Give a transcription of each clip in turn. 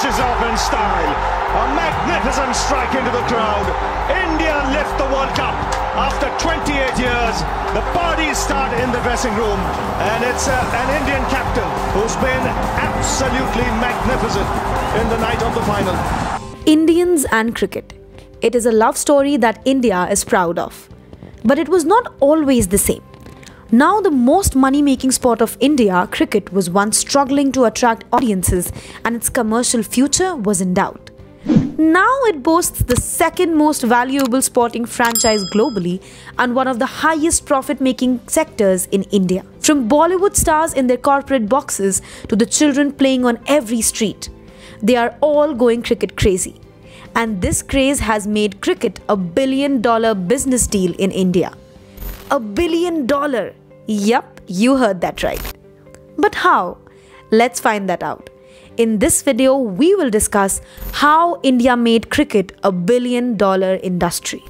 finishes off in style. A magnificent strike into the crowd. India lift the World Cup. After 28 years, the parties start in the dressing room. And it's an Indian captain who's been absolutely magnificent in the night of the final. Indians and cricket. It is a love story that India is proud of. But it was not always the same. Now the most money-making sport of India, cricket was once struggling to attract audiences and its commercial future was in doubt. Now it boasts the second most valuable sporting franchise globally and one of the highest profit-making sectors in India. From Bollywood stars in their corporate boxes to the children playing on every street, they are all going cricket crazy. And this craze has made cricket a billion-dollar business deal in India. $1 billion. Yup, you heard that right. But how? Let's find that out. In this video, we will discuss how India made cricket a billion-dollar industry.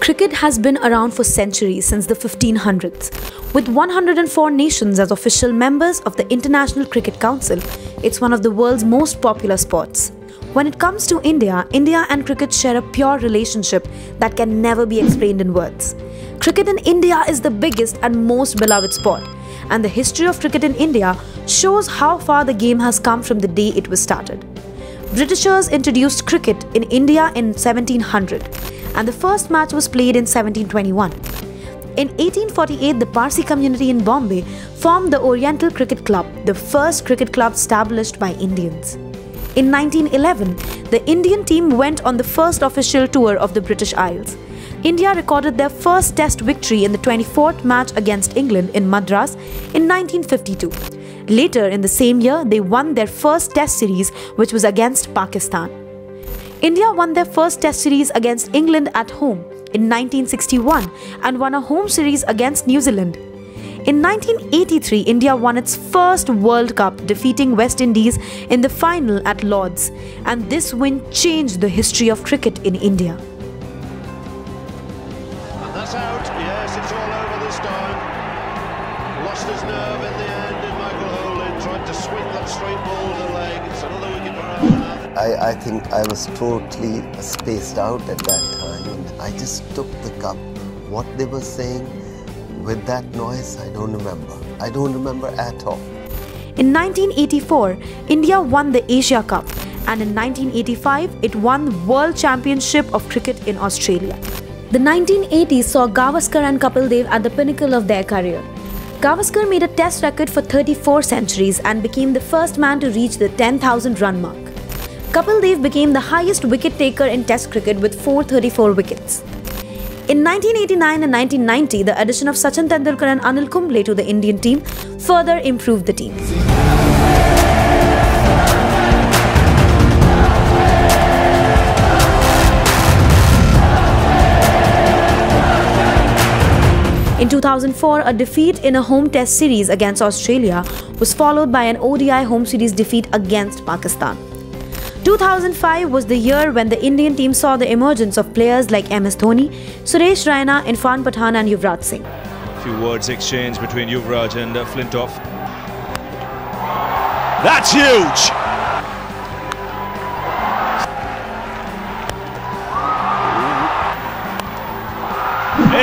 Cricket has been around for centuries since the 1500s. With 104 nations as official members of the International Cricket Council, it's one of the world's most popular sports. When it comes to India, India and cricket share a pure relationship that can never be explained in words. Cricket in India is the biggest and most beloved sport, and the history of cricket in India shows how far the game has come from the day it was started. Britishers introduced cricket in India in 1700. And the first match was played in 1721. In 1848, the Parsi community in Bombay formed the Oriental Cricket Club, the first cricket club established by Indians. In 1911, the Indian team went on the first official tour of the British Isles. India recorded their first test victory in the 24th match against England in Madras in 1952. Later in the same year, they won their first test series, which was against Pakistan. India won their first test series against England at home in 1961 and won a home series against New Zealand. In 1983, India won its first World Cup, defeating West Indies in the final at Lord's, and this win changed the history of cricket in India. And that's out. Yes, it's all over this time. Lost his nerve in the end, and Michael Holden tried to sweep that straight ball with the leg. It's another wicket for him. I think I was totally spaced out at that time. I just took the cup. What they were saying with that noise, I don't remember. I don't remember at all. In 1984, India won the Asia Cup, and in 1985, it won the World Championship of Cricket in Australia. The 1980s saw Gavaskar and Kapil Dev at the pinnacle of their career. Gavaskar made a test record for 34 centuries and became the first man to reach the 10,000 run mark. Kapil Dev became the highest wicket taker in Test cricket with 434 wickets. In 1989 and 1990, the addition of Sachin Tendulkar and Anil Kumble to the Indian team further improved the team. In 2004, a defeat in a home Test series against Australia was followed by an ODI home series defeat against Pakistan. 2005 was the year when the Indian team saw the emergence of players like MS Dhoni, Suresh Raina, Irfan Pathan and Yuvraj Singh. A few words exchanged between Yuvraj and Flintoff. That's huge!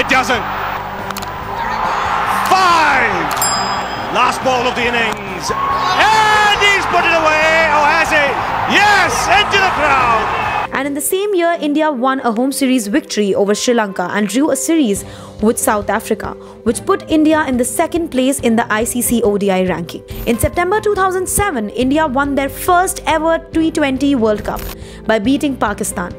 It doesn't! Five! Last ball of the innings. And he's put it away! Or has he? Yes, into the crowd! And in the same year, India won a home series victory over Sri Lanka and drew a series with South Africa, which put India in the second place in the ICC ODI ranking. In September 2007, India won their first ever T20 World Cup by beating Pakistan.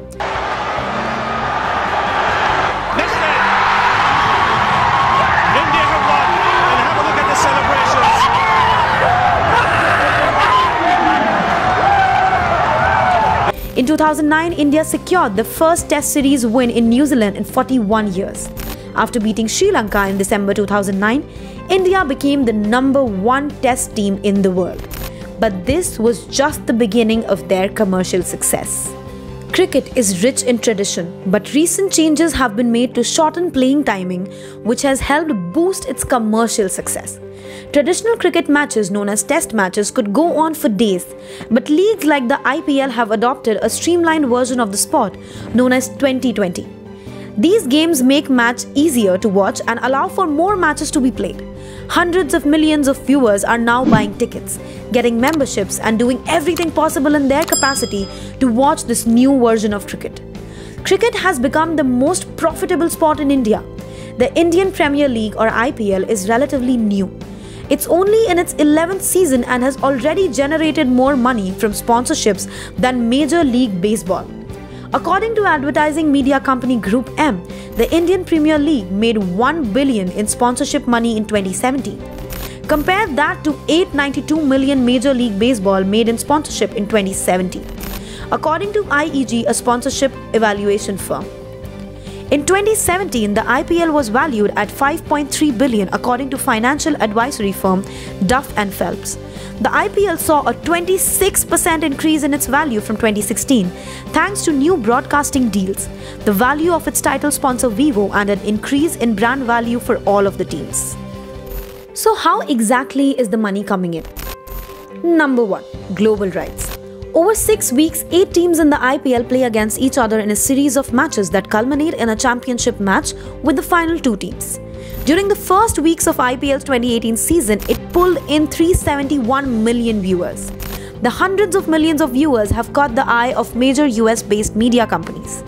In 2009, India secured the first Test series win in New Zealand in 41 years. After beating Sri Lanka in December 2009, India became the number one Test team in the world. but this was just the beginning of their commercial success. Cricket is rich in tradition, but recent changes have been made to shorten playing timing, which has helped boost its commercial success. Traditional cricket matches known as test matches could go on for days, but leagues like the IPL have adopted a streamlined version of the sport known as T20. These games make match easier to watch and allow for more matches to be played. Hundreds of millions of viewers are now buying tickets, getting memberships and doing everything possible in their capacity to watch this new version of cricket. Cricket has become the most profitable sport in India. The Indian Premier League or IPL is relatively new. It's only in its 11th season and has already generated more money from sponsorships than Major League Baseball. According to advertising media company Group M, the Indian Premier League made $1 billion in sponsorship money in 2017. Compare that to $892 million Major League Baseball made in sponsorship in 2017, according to IEG, a sponsorship evaluation firm. In 2017, the IPL was valued at $5.3 billion according to financial advisory firm Duff & Phelps. The IPL saw a 26% increase in its value from 2016 thanks to new broadcasting deals, the value of its title sponsor Vivo, and an increase in brand value for all of the teams. So how exactly is the money coming in? Number 1. Global rights. Over 6 weeks, 8 teams in the IPL play against each other in a series of matches that culminate in a championship match with the final 2 teams. During the first weeks of IPL's 2018 season, it pulled in 371 million viewers. The hundreds of millions of viewers have caught the eye of major US-based media companies.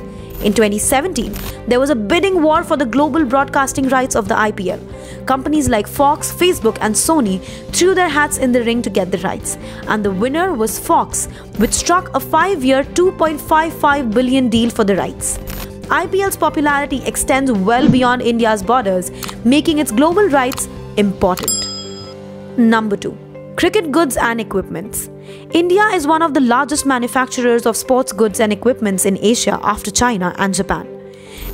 In 2017, there was a bidding war for the global broadcasting rights of the IPL. Companies like Fox, Facebook and Sony threw their hats in the ring to get the rights. And the winner was Fox, which struck a 5-year $2.55 billion deal for the rights. IPL's popularity extends well beyond India's borders, making its global rights important. Number 2. Cricket goods and equipments. India is one of the largest manufacturers of sports goods and equipments in Asia after China and Japan.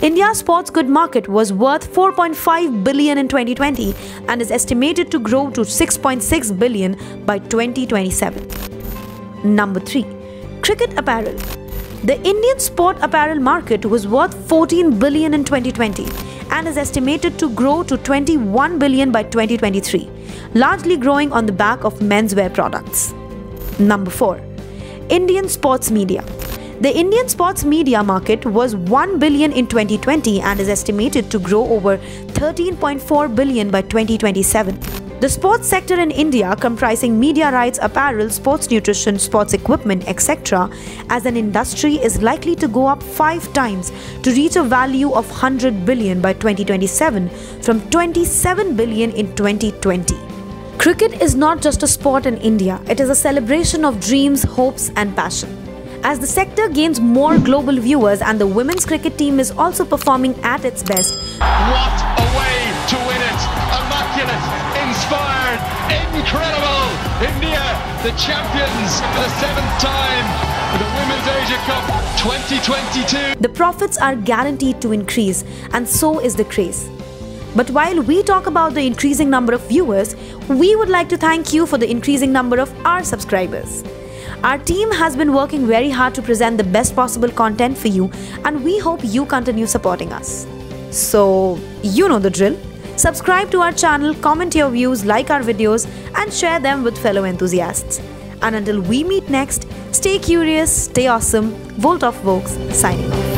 India's sports good market was worth $4.5 billion in 2020 and is estimated to grow to $6.6 billion by 2027. Number 3. Cricket apparel. The Indian sport apparel market was worth $14 billion in 2020 and is estimated to grow to $21 billion by 2023, largely growing on the back of menswear products. Number 4. Indian sports media. The Indian sports media market was $1 billion in 2020 and is estimated to grow over $13.4 billion by 2027. The sports sector in India, comprising media rights, apparel, sports nutrition, sports equipment, etc., as an industry is likely to go up 5 times to reach a value of $100 billion by 2027 from $27 billion in 2020. Cricket is not just a sport in India, it is a celebration of dreams, hopes and passion. As the sector gains more global viewers and the women's cricket team is also performing at its best. What a way to win it! Immaculate, inspired, incredible! India, the champions for the 7th time for the Women's Asia Cup 2022. The profits are guaranteed to increase and so is the craze. But while we talk about the increasing number of viewers, we would like to thank you for the increasing number of our subscribers. Our team has been working very hard to present the best possible content for you and we hope you continue supporting us. So, you know the drill. Subscribe to our channel, comment your views, like our videos and share them with fellow enthusiasts. And until we meet next, stay curious, stay awesome. Vault of Vox signing off.